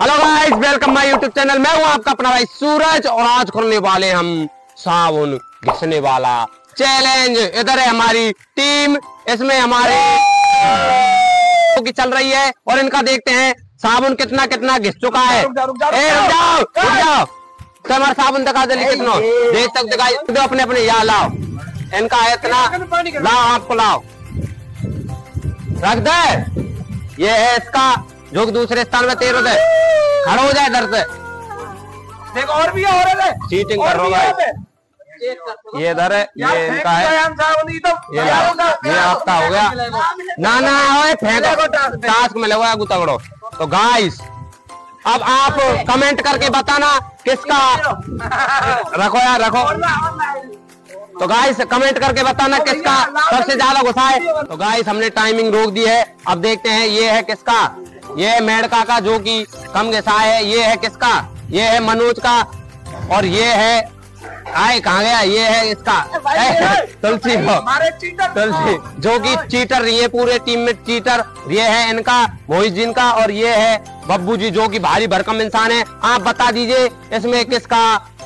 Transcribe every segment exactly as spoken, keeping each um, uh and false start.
Hello guys, welcome my YouTube channel. मैं हूं आपका अपना भाई सूरज और आज करने वाले हम साबुन घिसने वाला चैलेंज। इधर है हमारी टीम, इसमें हमारे की चल रही है और इनका देखते हैं साबुन कितना कितना घिस चुका है। हमारा साबुन दिखा दे कितना देर तक दिखाई अपने अपने यहाँ लाओ, इनका है इतना लाओ, आपको लाओ रख दे। ये है इसका जो दूसरे स्थान में तेरह थे खड़ा हो जाए इधर से। देखो और भी हो रहा है चीटिंग कर रहा है। ये इधर है, ये इनका है, ये आपका हो गया ना ना फेंको, टास्क मिला हुआ है तगड़ो। तो गाइस अब आप कमेंट करके बताना किसका रखो यार रखो। तो गाइस कमेंट करके बताना किसका सबसे ज्यादा गुस्सा है। तो गाइस हमने टाइमिंग रोक दी है, अब देखते हैं ये है किसका। ये है मेड़का का जो कि कम घिसा है, ये है किसका, ये है मनोज का और ये है आए कहाँ गया, ये है इसका तुलसी तुलसी जो कि चीटर। ये पूरे टीम में चीटर ये है इनका मोहित जी का और ये है बब्बू जी जो कि भारी भरकम इंसान है। आप बता दीजिए इसमें किसका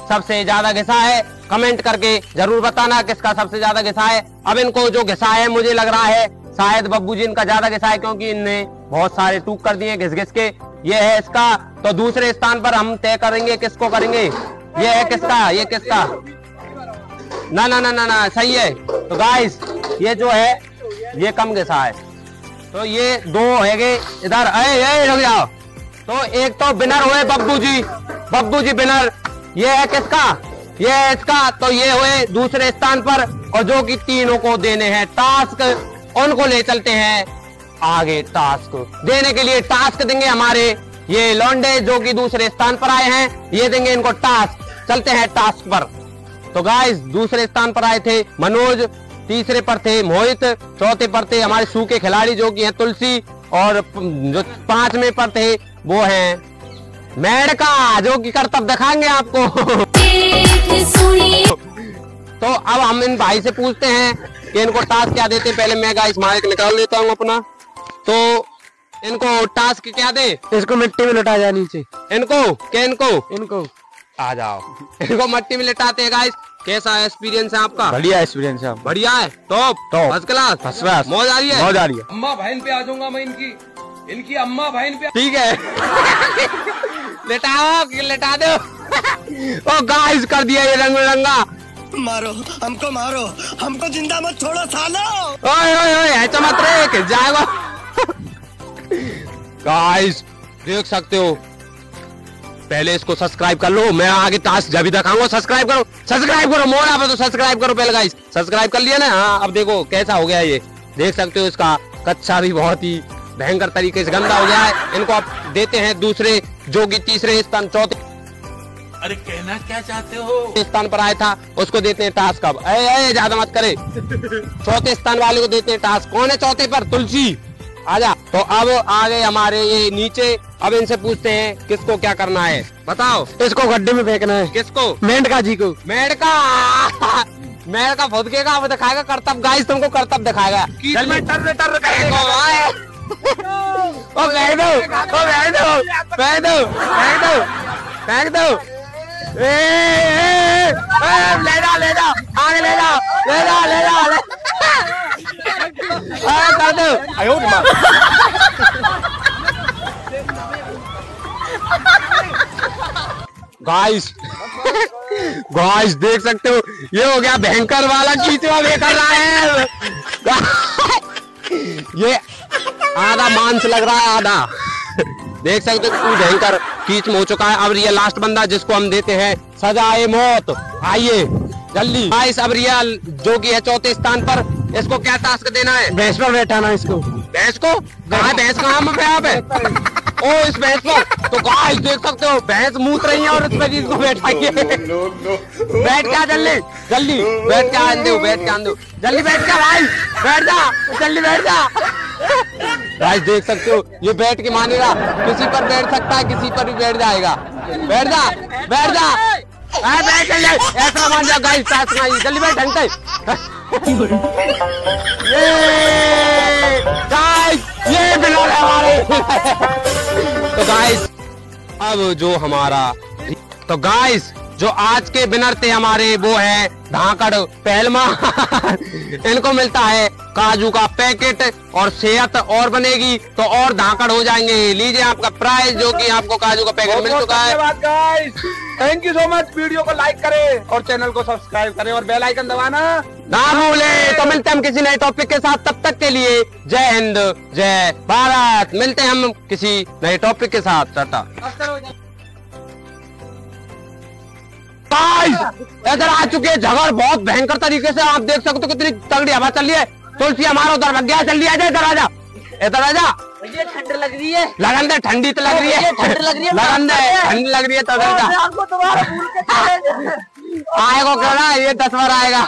सबसे ज्यादा घिसा है, कमेंट करके जरूर बताना किसका सबसे ज्यादा घिसा है। अब इनको जो घिसा है मुझे लग रहा है शायद बब्बू जी इनका ज्यादा घिसा है क्योंकि इनने बहुत सारे टूक कर दिए घिस घिस के। ये है इसका। तो दूसरे स्थान पर हम तय करेंगे किसको करेंगे। ये है किसका, ये किसका, ना ना ना ना ना सही है। तो गाइस ये जो है ये कम घिसा है, तो ये दो है इधर। अरे तो एक तो विनर हुए बब्बू जी, बब्बू जी विनर। ये है किसका, ये है इसका। तो ये हुए दूसरे स्थान पर और जो कि तीनों को देने हैं टास्क, उनको ले चलते हैं आगे। टास्क देने के लिए टास्क देंगे हमारे ये लौंडे जो कि दूसरे स्थान पर आए हैं, ये देंगे इनको टास्क। चलते हैं टास्क पर। तो गाइस दूसरे स्थान पर आए थे मनोज, तीसरे पर थे मोहित, चौथे पर थे हमारे सूखे खिलाड़ी जो कि हैं तुलसी और जो पांचवे पर थे वो हैं मेड़का जो कि करतब दिखाएंगे आपको। तो अब हम इन भाई से पूछते हैं कि इनको टास्क क्या देते। पहले मैं गाइस माइक निकाल लेता हूँ अपना। तो इनको टास्क क्या दे, इसको मिट्टी में लटा जाए नीचे। इनको क्या, इनको इनको आ जाओ, इनको मिट्टी में लटाते हैं गाइस। कैसा एक्सपीरियंस है आपका? बढ़िया एक्सपीरियंस है, बढ़िया है, top top, first class, first class, मौज आ रही है, मौज आ रही है। अम्मा बहन पे आ जाऊंगा मैं इनकी, इनकी अम्मा बहन पे। ठीक है लटाओ लटा दो। ओ गाइस कर दिया ये रंग बिरंगा। मारो हमको, मारो हमको, जिंदा मत छोड़ो सालो। ओए ओए ओए चमक रे जाएगा। गाइस देख सकते हो, पहले इसको सब्सक्राइब कर लो, मैं आगे टास्क जब भी दिखाऊंगा। सब्सक्राइब करो, सब्सक्राइब करो, मोड़ा पे तो सब्सक्राइब करो पहले। गाइस सब्सक्राइब कर लिया ना? हाँ अब देखो कैसा हो गया, ये देख सकते हो इसका कच्चा भी बहुत ही भयंकर तरीके से गंदा हो गया है। इनको आप देते हैं दूसरे जो कि तीसरे स्थान, चौथे, अरे कहना क्या चाहते हो, स्थान पर आया था उसको देते हैं टास्क। अब अरे ज्यादा मत करे। चौथे स्थान वाले को देते हैं टास्क। कौन है चौथे पर? तुलसी, आजा। तो अब आ गए हमारे ये नीचे, अब इनसे पूछते हैं किसको क्या करना है, बताओ। इसको गड्ढे में फेंकना है। किसको? मेड़का जी को। मेड़का मेड़का फुदकेगा, अब दिखाएगा करतब। गाइस तुमको करतब दिखाएगा। फेंक दो, ए, ए, ए, ले जा ले जा आगे ले जा ले जा ले जा ले कर दो। गाइस गाइस देख सकते हो ये हो गया भयंकर वाला, खींचवा बेकर रहा है। ये आधा मांस लग रहा है, आधा देख सकते हो भयंकर कीच हो चुका है। अब ये लास्ट बंदा जिसको हम देते हैं सजाए मौत। आइए जल्दी गाइस, अब रियल जो कि है चौथे स्थान पर, इसको क्या टास्क देना है? भैंस पर बैठाना इसको। भैंस को कहाँ, भैंस कहाँ में आप है? ओ इस भैंस पर। तो गाइस देख सकते हो भैंस मूत रही है और इस पर इसको बैठाइए। बैठ क्या, जल्दी जल्दी बैठ क्या, आन दो बैठ क्या, आन दो जल्दी बैठ क्या, गाइस बैठ जा जल्दी बैठ जा। गाइस देख सकते हो ये बैठ के मानेगा, किसी पर बैठ सकता है, किसी पर भी बैठ जाएगा। बैठ जा बैठ जा बैठ जा ऐसा मान जा। गाइस साथ में जल्दी बैठ ढंग से। ये गाइस ये बिना हमारे। तो गाइस अब जो हमारा तो गाइस जो आज के विनर थे हमारे वो है धाकड़ पहलमा इनको मिलता है काजू का पैकेट और सेहत और बनेगी तो और धाकड़ हो जाएंगे। लीजिए आपका प्राइज जो कि आपको काजू का पैकेट मिल चुका है। धन्यवाद guys, thank you so much. Video को लाइक करें और चैनल को सब्सक्राइब करें और बेल आइकन दबाना ना भूले। तो मिलते हम किसी नए टॉपिक के साथ, तब तक के लिए जय हिंद जय भारत। मिलते हैं हम किसी नए टॉपिक के साथ, टाटा। इधर आ चुके हैं, झगड़ बहुत भयंकर तरीके से, आप देख सकते हो कितनी तगड़ी हवा चल रही है। तुलसी हमारा उधर लग गया, चल लिया जाए। इधर आजा, इधर आजा। ठंड लग रही है, लगन दे। ठंडी तो लग रही है, ठंड लग रही है, लगन दे। ठंड लग रही है तो आएगा, कह रहा ये दस बार आएगा।